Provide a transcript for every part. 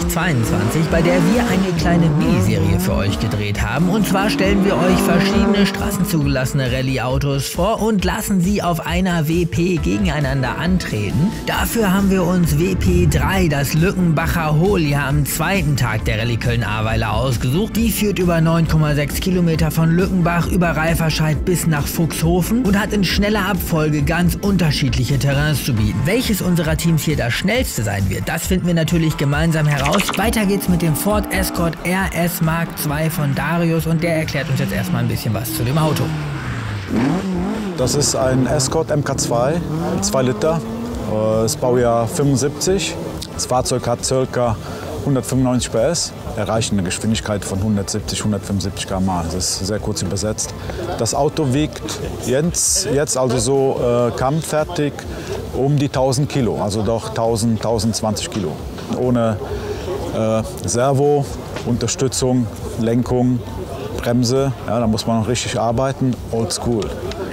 2022, bei der wir eine kleine Miniserie für euch gedreht haben. Und zwar stellen wir euch verschiedene straßenzugelassene Rallye-Autos vor und lassen sie auf einer WP gegeneinander antreten. Dafür haben wir uns WP3, das Lückenbacher Hohl, ja am zweiten Tag der Rallye Köln-Ahrweiler ausgesucht. Die führt über 9,6 Kilometer von Lückenbach über Reiferscheid bis nach Fuchshofen und hat in schneller Abfolge ganz unterschiedliche Terrains zu bieten. Welches unserer Teams hier das schnellste sein wird, das finden wir natürlich gemeinsam heraus. Weiter geht's mit dem Ford Escort RS Mark II von Darius und der erklärt uns jetzt erstmal ein bisschen was zu dem Auto. Das ist ein Escort MK2, 2 Liter, das Baujahr 75. Das Fahrzeug hat ca. 195 PS, erreicht eine Geschwindigkeit von 170, 175 km/h. Das ist sehr kurz übersetzt. Das Auto wiegt jetzt also so kammfertig um die 1000 Kilo, also doch 1000, 1020 Kilo. Ohne Servo, Unterstützung, Lenkung, Bremse, ja, da muss man noch richtig arbeiten, oldschool.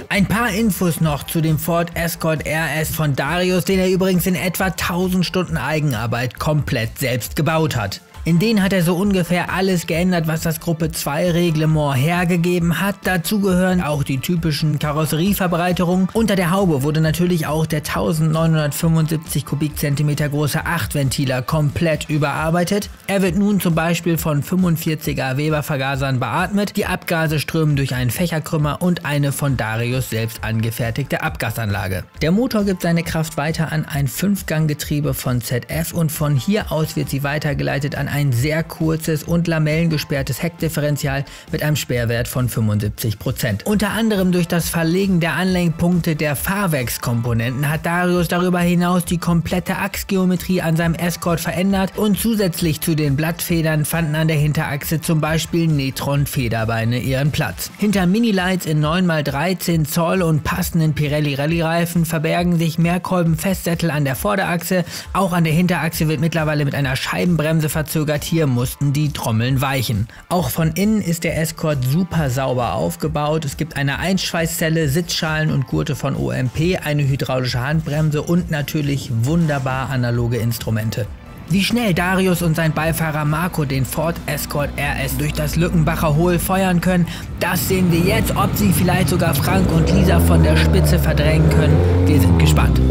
Ein paar Infos noch zu dem Ford Escort RS von Darius, den er übrigens in etwa 1000 Stunden Eigenarbeit komplett selbst gebaut hat. In denen hat er so ungefähr alles geändert, was das Gruppe 2 Reglement hergegeben hat. Dazu gehören auch die typischen Karosserieverbreiterungen. Unter der Haube wurde natürlich auch der 1975 Kubikzentimeter große 8-Ventiler komplett überarbeitet. Er wird nun zum Beispiel von 45er Weber-Vergasern beatmet. Die Abgase strömen durch einen Fächerkrümmer und eine von Darius selbst angefertigte Abgasanlage. Der Motor gibt seine Kraft weiter an ein 5-Gang-Getriebe von ZF und von hier aus wird sie weitergeleitet an ein sehr kurzes und lamellengesperrtes Heckdifferential mit einem Sperrwert von 75%. Unter anderem durch das Verlegen der Anlenkpunkte der Fahrwerkskomponenten hat Darius darüber hinaus die komplette Achsgeometrie an seinem Escort verändert und zusätzlich zu den Blattfedern fanden an der Hinterachse zum Beispiel Netron-Federbeine ihren Platz. Hinter Minilights in 9x13 Zoll und passenden Pirelli Rallye-Reifen verbergen sich Mehrkolben-Festsättel an der Vorderachse. Auch an der Hinterachse wird mittlerweile mit einer Scheibenbremse verzögert. Hier mussten die Trommeln weichen. Auch von innen ist der Escort super sauber aufgebaut. Es gibt eine Einschweißzelle, Sitzschalen und Gurte von OMP, eine hydraulische Handbremse und natürlich wunderbar analoge Instrumente. Wie schnell Darius und sein Beifahrer Marco den Ford Escort RS durch das Lückenbacher Hohl feuern können, das sehen wir jetzt. Ob sie vielleicht sogar Frank und Lisa von der Spitze verdrängen können, wir sind gespannt.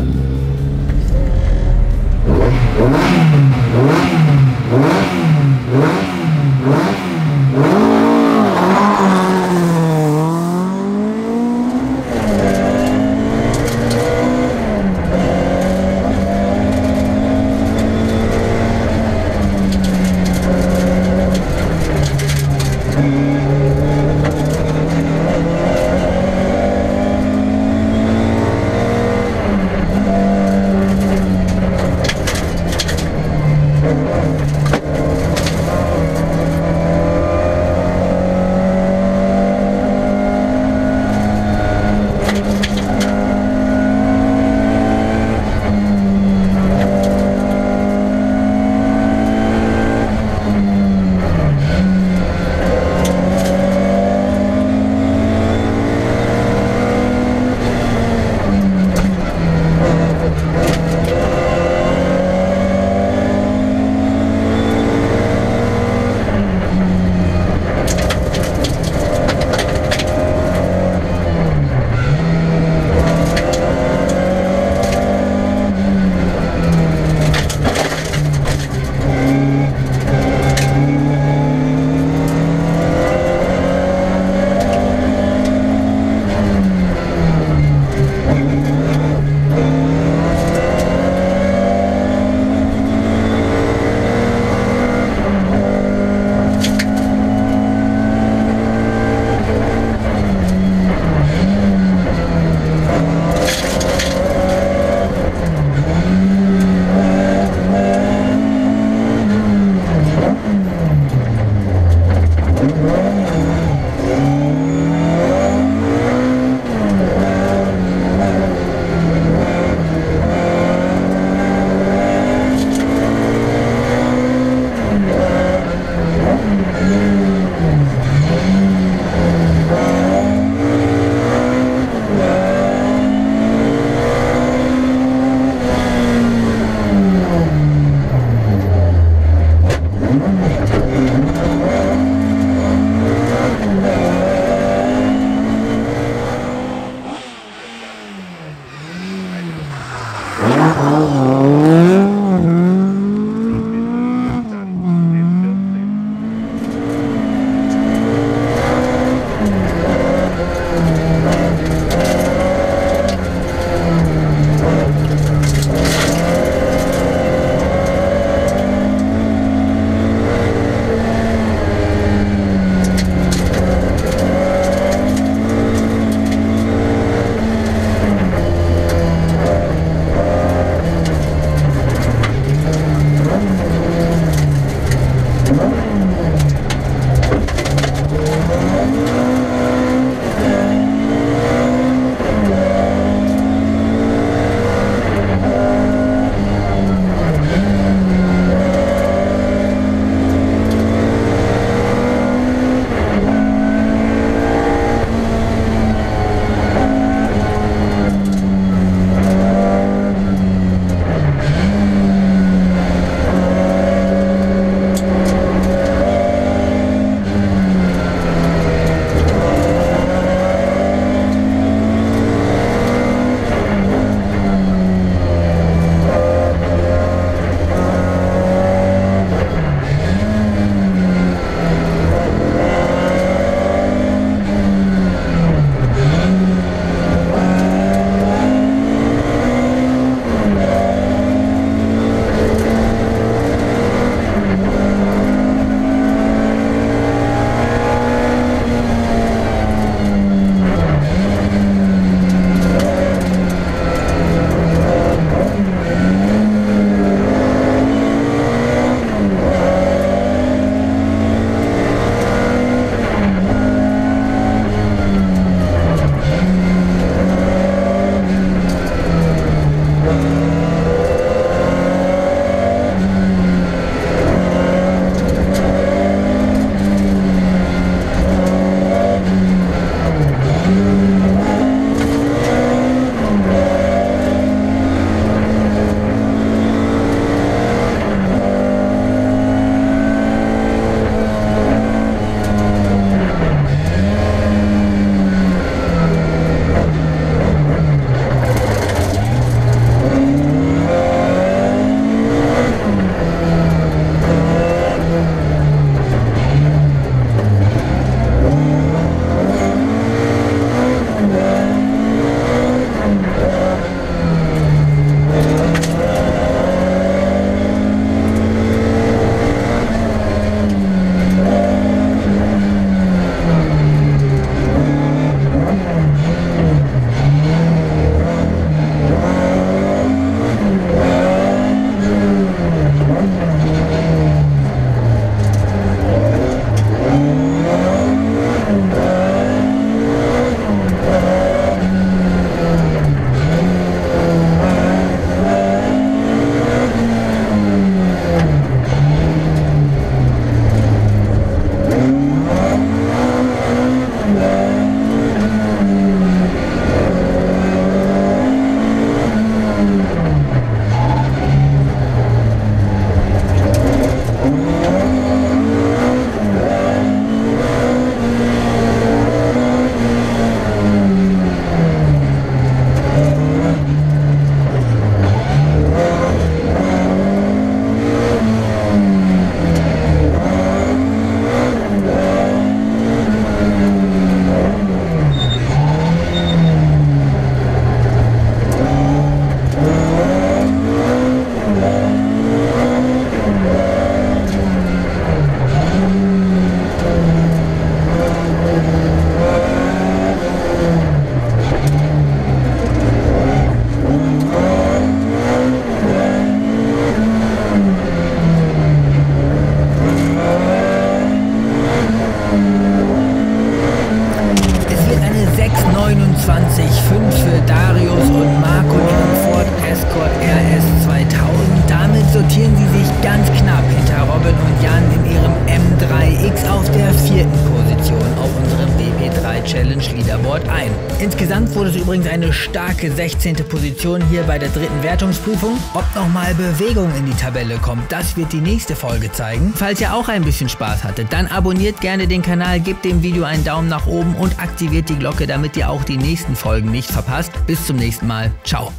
sofort ein. Insgesamt wurde es übrigens eine starke 16. Position hier bei der dritten Wertungsprüfung. Ob nochmal Bewegung in die Tabelle kommt, das wird die nächste Folge zeigen. Falls ihr auch ein bisschen Spaß hattet, dann abonniert gerne den Kanal, gebt dem Video einen Daumen nach oben und aktiviert die Glocke, damit ihr auch die nächsten Folgen nicht verpasst. Bis zum nächsten Mal. Ciao.